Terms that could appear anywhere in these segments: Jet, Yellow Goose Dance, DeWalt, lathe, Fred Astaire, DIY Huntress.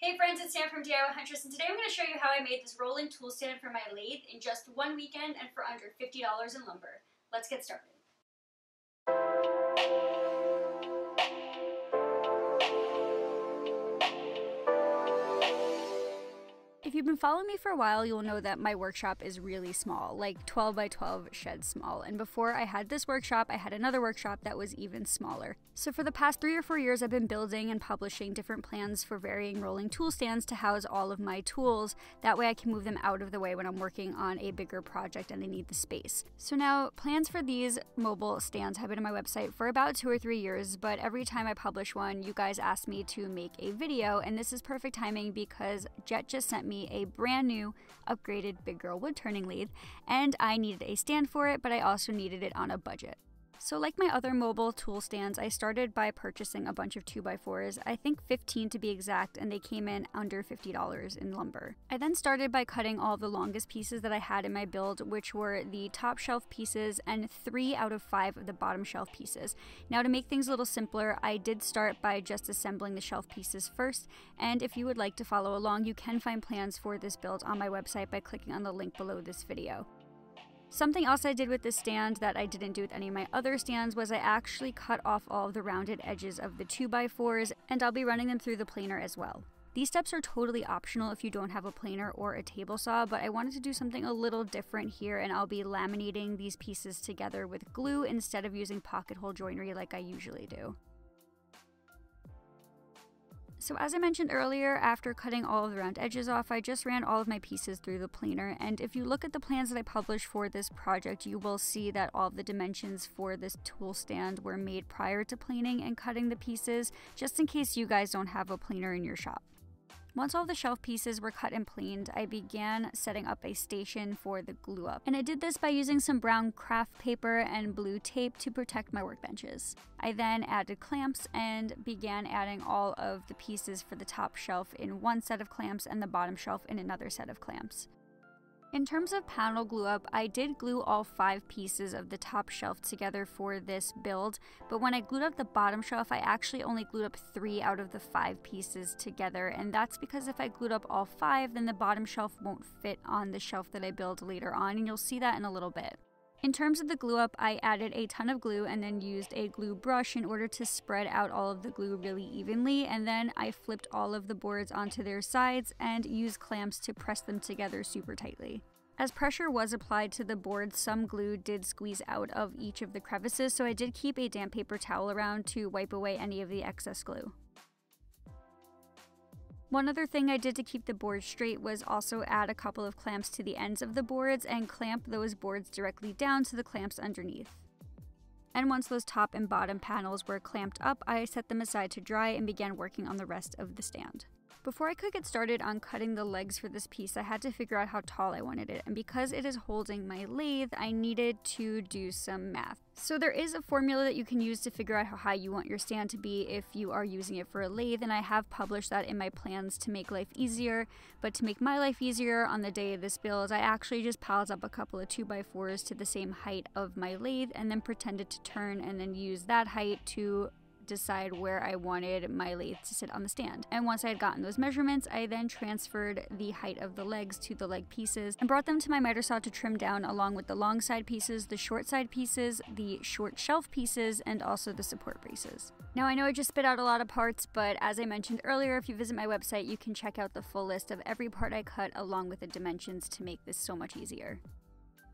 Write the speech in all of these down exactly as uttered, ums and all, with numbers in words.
Hey friends, it's Sam from D I Y Huntress, and today I'm going to show you how I made this rolling tool stand for my lathe in just one weekend and for under fifty dollars in lumber. Let's get started. If you've been following me for a while, you'll know that my workshop is really small, like twelve by twelve shed small. And before I had this workshop, I had another workshop that was even smaller. So for the past three or four years, I've been building and publishing different plans for varying rolling tool stands to house all of my tools. That way I can move them out of the way when I'm working on a bigger project and they need the space. So now plans for these mobile stands have been on my website for about two or three years, but every time I publish one, you guys ask me to make a video. And this is perfect timing because Jet just sent me me a brand new upgraded big girl wood turning lathe, and I needed a stand for it, but I also needed it on a budget. So like my other mobile tool stands, I started by purchasing a bunch of two by fours, I think fifteen to be exact, and they came in under fifty dollars in lumber. I then started by cutting all the longest pieces that I had in my build, which were the top shelf pieces and three out of five of the bottom shelf pieces. Now to make things a little simpler, I did start by just assembling the shelf pieces first, and if you would like to follow along, you can find plans for this build on my website by clicking on the link below this video. Something else I did with this stand that I didn't do with any of my other stands was I actually cut off all of the rounded edges of the two by fours, and I'll be running them through the planer as well. These steps are totally optional if you don't have a planer or a table saw, but I wanted to do something a little different here, and I'll be laminating these pieces together with glue instead of using pocket hole joinery like I usually do. So as I mentioned earlier, after cutting all of the round edges off, I just ran all of my pieces through the planer, and if you look at the plans that I published for this project, you will see that all of the dimensions for this tool stand were made prior to planing and cutting the pieces, just in case you guys don't have a planer in your shop. Once all the shelf pieces were cut and planed, I began setting up a station for the glue up, and I did this by using some brown craft paper and blue tape to protect my workbenches. I then added clamps and began adding all of the pieces for the top shelf in one set of clamps and the bottom shelf in another set of clamps. In terms of panel glue up, I did glue all five pieces of the top shelf together for this build, but when I glued up the bottom shelf, I actually only glued up three out of the five pieces together, and that's because if I glued up all five, then the bottom shelf won't fit on the shelf that I build later on, and you'll see that in a little bit. In terms of the glue up, I added a ton of glue and then used a glue brush in order to spread out all of the glue really evenly, and then I flipped all of the boards onto their sides and used clamps to press them together super tightly. As pressure was applied to the board, some glue did squeeze out of each of the crevices, so I did keep a damp paper towel around to wipe away any of the excess glue. One other thing I did to keep the board straight was also add a couple of clamps to the ends of the boards and clamp those boards directly down to the clamps underneath. And once those top and bottom panels were clamped up, I set them aside to dry and began working on the rest of the stand. Before I could get started on cutting the legs for this piece, I had to figure out how tall I wanted it, and because it is holding my lathe, I needed to do some math. So there is a formula that you can use to figure out how high you want your stand to be if you are using it for a lathe, and I have published that in my plans to make life easier, but to make my life easier on the day of this build, I actually just piled up a couple of two by fours to the same height of my lathe and then pretended to turn and then use that height to decide where I wanted my lathe to sit on the stand. And once I had gotten those measurements, I then transferred the height of the legs to the leg pieces and brought them to my miter saw to trim down along with the long side pieces, the short side pieces, the short shelf pieces, and also the support braces. Now I know I just spit out a lot of parts, but as I mentioned earlier, if you visit my website, you can check out the full list of every part I cut along with the dimensions to make this so much easier.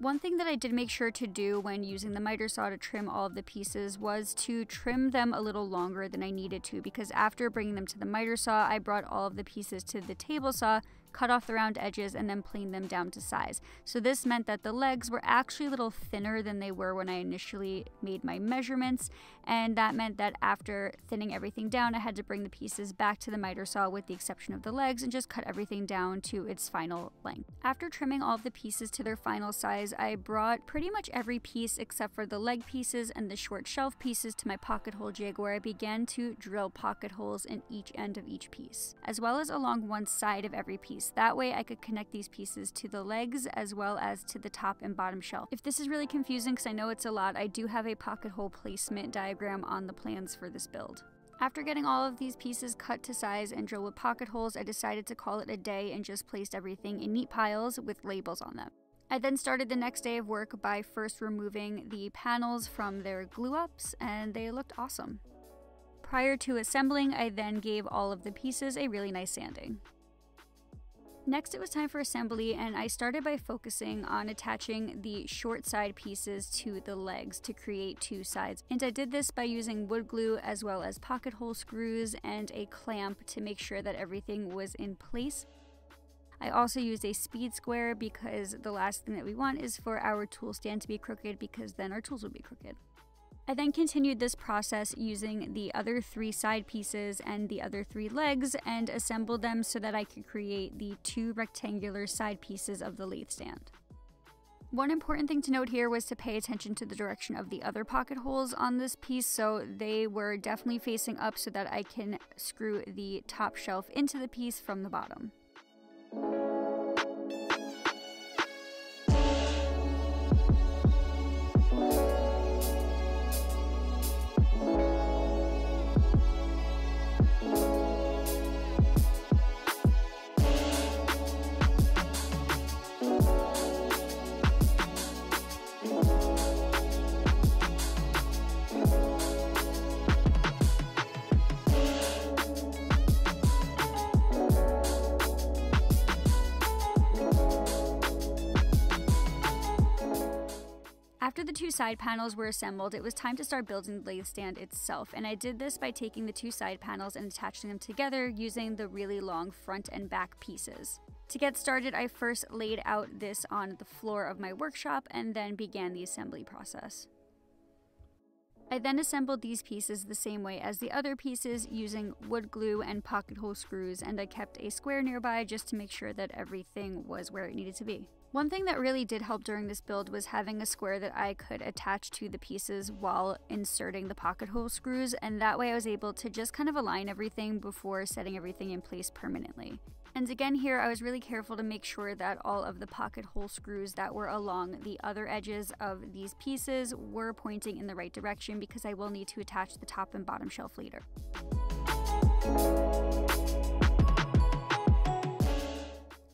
One thing that I did make sure to do when using the miter saw to trim all of the pieces was to trim them a little longer than I needed to, because after bringing them to the miter saw, I brought all of the pieces to the table saw, cut off the round edges, and then planed them down to size. So this meant that the legs were actually a little thinner than they were when I initially made my measurements, and that meant that after thinning everything down, I had to bring the pieces back to the miter saw with the exception of the legs and just cut everything down to its final length. After trimming all of the pieces to their final size, I brought pretty much every piece except for the leg pieces and the short shelf pieces to my pocket hole jig, where I began to drill pocket holes in each end of each piece, as well as along one side of every piece. That way I could connect these pieces to the legs as well as to the top and bottom shelf. If this is really confusing, because I know it's a lot, I do have a pocket hole placement diagram on the plans for this build. After getting all of these pieces cut to size and drilled with pocket holes, I decided to call it a day and just placed everything in neat piles with labels on them. I then started the next day of work by first removing the panels from their glue-ups, and they looked awesome. Prior to assembling, I then gave all of the pieces a really nice sanding. Next, it was time for assembly, and I started by focusing on attaching the short side pieces to the legs to create two sides. And I did this by using wood glue as well as pocket hole screws and a clamp to make sure that everything was in place. I also used a speed square because the last thing that we want is for our tool stand to be crooked, because then our tools will be crooked. I then continued this process using the other three side pieces and the other three legs and assembled them so that I could create the two rectangular side pieces of the lathe stand. One important thing to note here was to pay attention to the direction of the other pocket holes on this piece, so they were definitely facing up so that I can screw the top shelf into the piece from the bottom. After the two side panels were assembled, it was time to start building the lathe stand itself, and I did this by taking the two side panels and attaching them together using the really long front and back pieces. To get started, I first laid out this on the floor of my workshop and then began the assembly process. I then assembled these pieces the same way as the other pieces using wood glue and pocket hole screws, and I kept a square nearby just to make sure that everything was where it needed to be. One thing that really did help during this build was having a square that I could attach to the pieces while inserting the pocket hole screws, and that way I was able to just kind of align everything before setting everything in place permanently. And again here, I was really careful to make sure that all of the pocket hole screws that were along the other edges of these pieces were pointing in the right direction, because I will need to attach the top and bottom shelf later.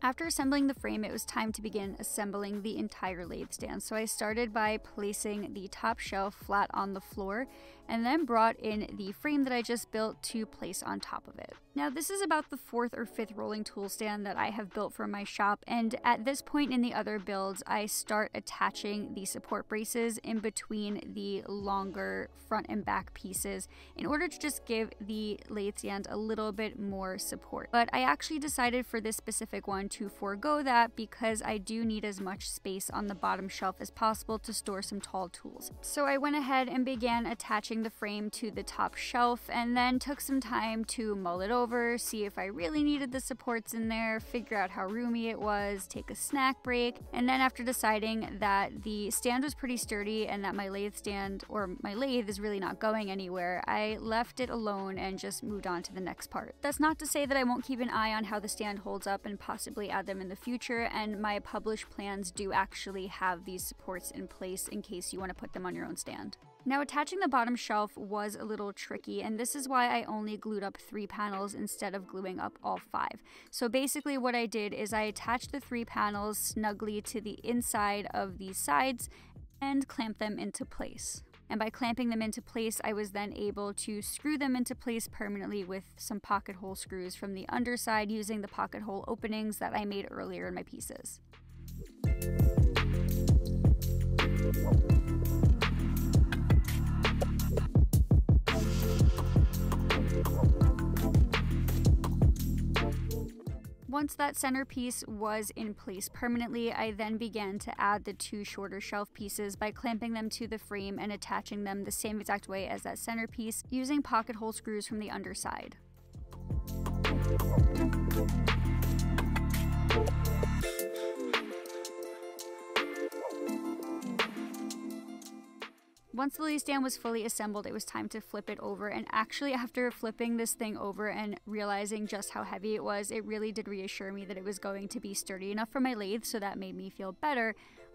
After assembling the frame, it was time to begin assembling the entire lathe stand. So I started by placing the top shelf flat on the floor and then brought in the frame that I just built to place on top of it. Now, this is about the fourth or fifth rolling tool stand that I have built for my shop, and at this point in the other builds, I start attaching the support braces in between the longer front and back pieces in order to just give the lathe stand a little bit more support. But I actually decided for this specific one to forego that, because I do need as much space on the bottom shelf as possible to store some tall tools. So I went ahead and began attaching the frame to the top shelf, and then took some time to mull it over, see if I really needed the supports in there, figure out how roomy it was, take a snack break, and then after deciding that the stand was pretty sturdy and that my lathe stand or my lathe is really not going anywhere, I left it alone and just moved on to the next part. That's not to say that I won't keep an eye on how the stand holds up and possibly add them in the future, and my published plans do actually have these supports in place in case you want to put them on your own stand. Now, attaching the bottom shelf was a little tricky, and this is why I only glued up three panels instead of gluing up all five. So basically what I did is I attached the three panels snugly to the inside of these sides and clamped them into place. And by clamping them into place, I was then able to screw them into place permanently with some pocket hole screws from the underside using the pocket hole openings that I made earlier in my pieces. Once that centerpiece was in place permanently, I then began to add the two shorter shelf pieces by clamping them to the frame and attaching them the same exact way as that centerpiece using pocket hole screws from the underside. Once the lathe stand was fully assembled, it was time to flip it over, and actually after flipping this thing over and realizing just how heavy it was, it really did reassure me that it was going to be sturdy enough for my lathe, so that made me feel better.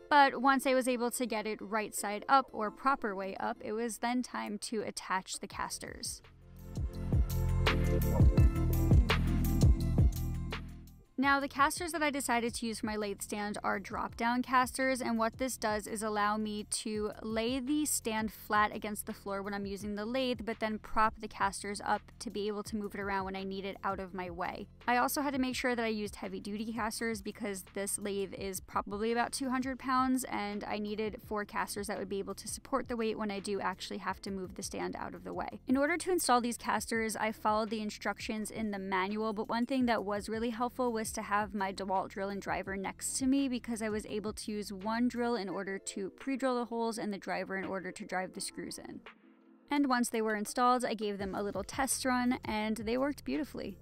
But once I was able to get it right side up, or proper way up, it was then time to attach the casters. Now, the casters that I decided to use for my lathe stand are drop-down casters, and what this does is allow me to lay the stand flat against the floor when I'm using the lathe, but then prop the casters up to be able to move it around when I need it out of my way. I also had to make sure that I used heavy-duty casters because this lathe is probably about two hundred pounds, and I needed four casters that would be able to support the weight when I do actually have to move the stand out of the way. In order to install these casters, I followed the instructions in the manual, but one thing that was really helpful was to have my DeWalt drill and driver next to me because I was able to use one drill in order to pre-drill the holes and the driver in order to drive the screws in. And once they were installed, I gave them a little test run and they worked beautifully.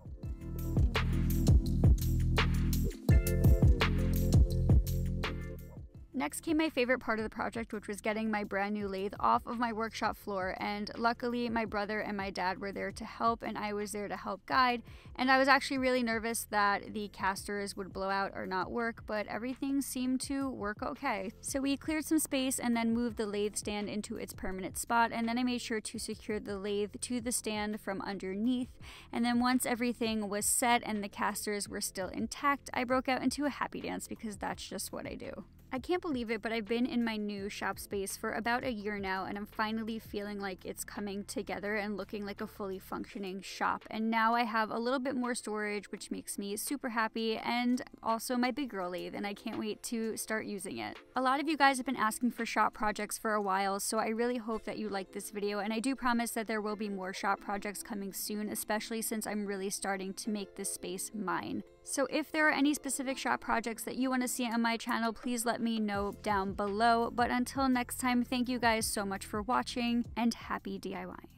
Next came my favorite part of the project, which was getting my brand new lathe off of my workshop floor, and luckily my brother and my dad were there to help and I was there to help guide, and I was actually really nervous that the casters would blow out or not work, but everything seemed to work okay. So we cleared some space and then moved the lathe stand into its permanent spot, and then I made sure to secure the lathe to the stand from underneath, and then once everything was set and the casters were still intact, I broke out into a happy dance because that's just what I do. I can't believe it, but I've been in my new shop space for about a year now, and I'm finally feeling like it's coming together and looking like a fully functioning shop. And now I have a little bit more storage, which makes me super happy, and also my big girl lathe, and I can't wait to start using it. A lot of you guys have been asking for shop projects for a while, so I really hope that you like this video, and I do promise that there will be more shop projects coming soon, especially since I'm really starting to make this space mine. So if there are any specific shop projects that you want to see on my channel, please let me know down below. But until next time, thank you guys so much for watching and happy DIYing.